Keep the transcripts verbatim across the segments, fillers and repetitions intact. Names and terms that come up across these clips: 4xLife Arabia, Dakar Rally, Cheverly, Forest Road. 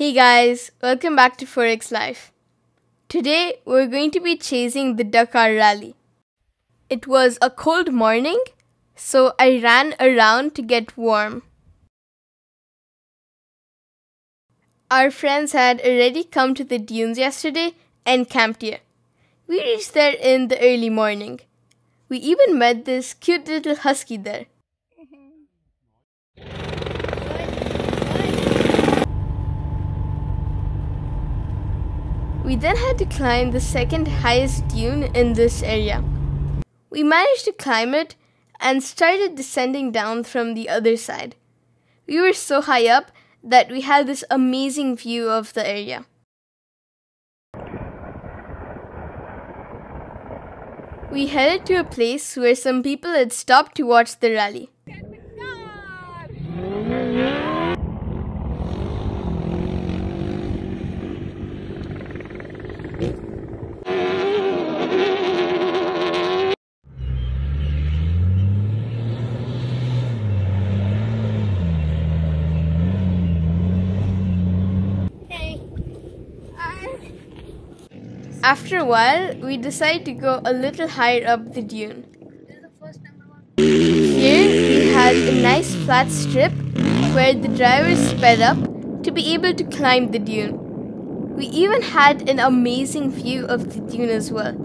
Hey guys, welcome back to four x life. Today we're going to be chasing the Dakar Rally. It was a cold morning, so I ran around to get warm. Our friends had already come to the dunes yesterday and camped here. We reached there in the early morning. We even met this cute little husky there. We then had to climb the second highest dune in this area. We managed to climb it and started descending down from the other side. We were so high up that we had this amazing view of the area. We headed to a place where some people had stopped to watch the rally. After a while, we decided to go a little higher up the dune. Here, we had a nice flat strip where the drivers sped up to be able to climb the dune. We even had an amazing view of the dune as well.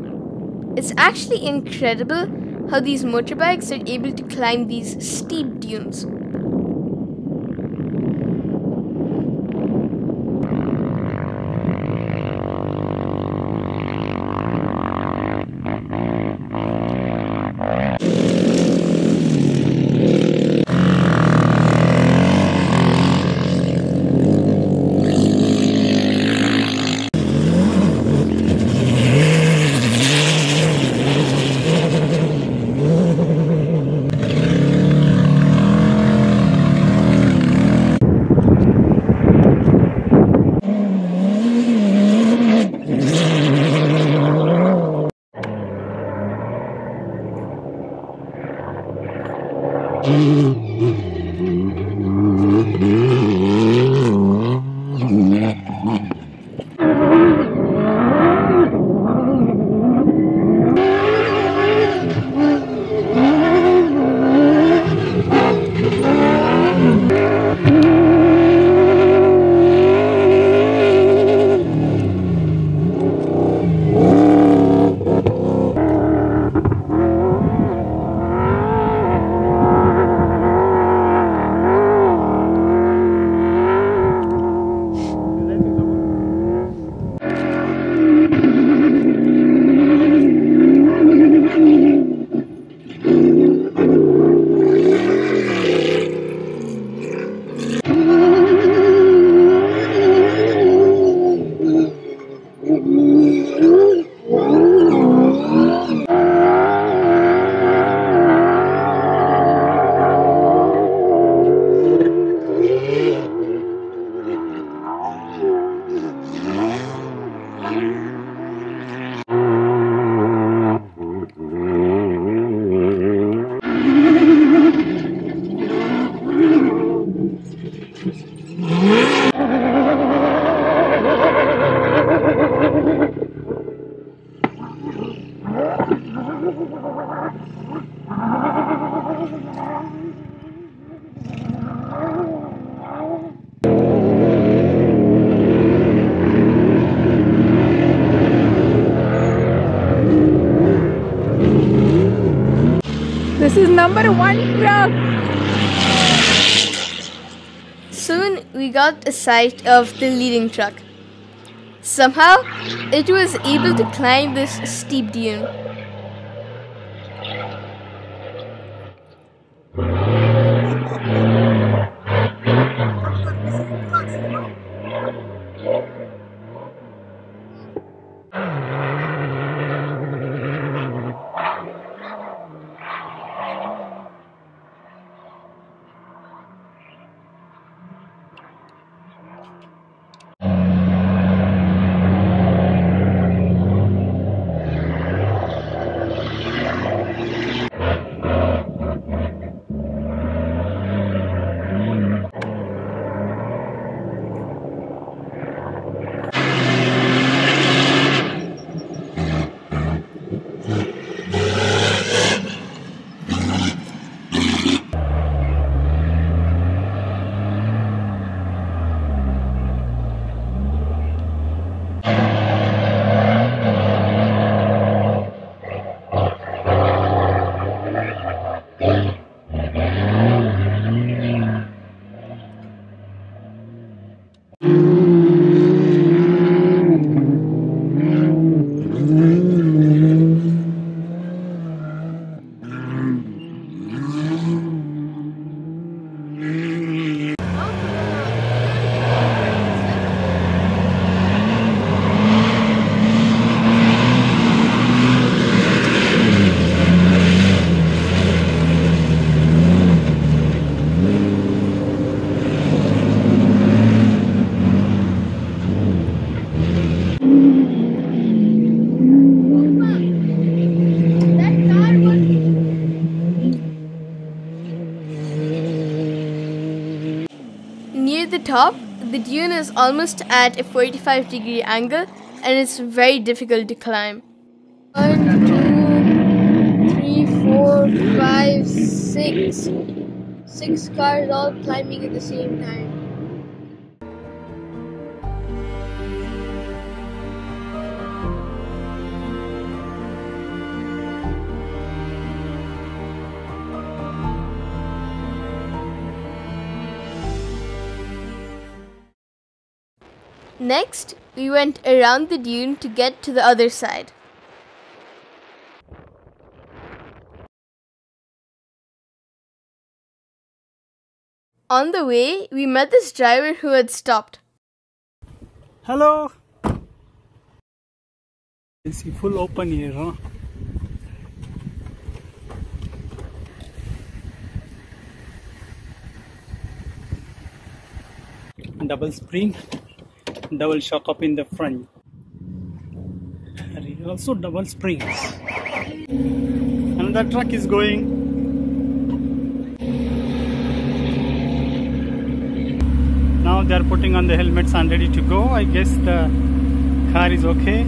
It's actually incredible how these motorbikes are able to climb these steep dunes. This is number one truck. Soon we got a sight of the leading truck. Somehow it was able to climb this steep dune. Near the top, the dune is almost at a forty-five degree angle and it's very difficult to climb. one, two, three, four, five, six. Six cars all climbing at the same time. Next, we went around the dune to get to the other side. On the way, we met this driver who had stopped. Hello! It's full open here, huh? Double spring. Double shock up in the front. Also double springs. And the truck is going. Now they are putting on the helmets and ready to go. I guess the car is okay.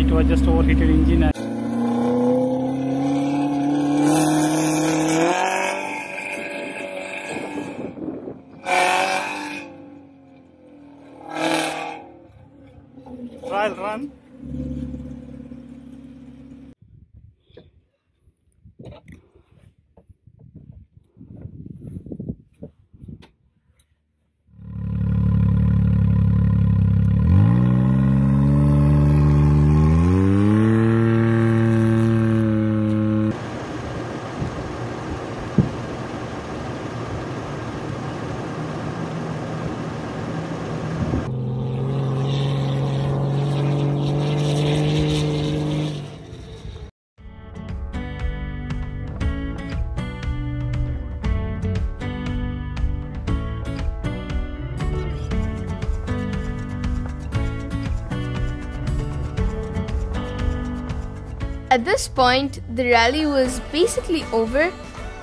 It was just overheated engine. Trial run. At this point, the rally was basically over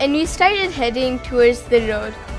and we started heading towards the road.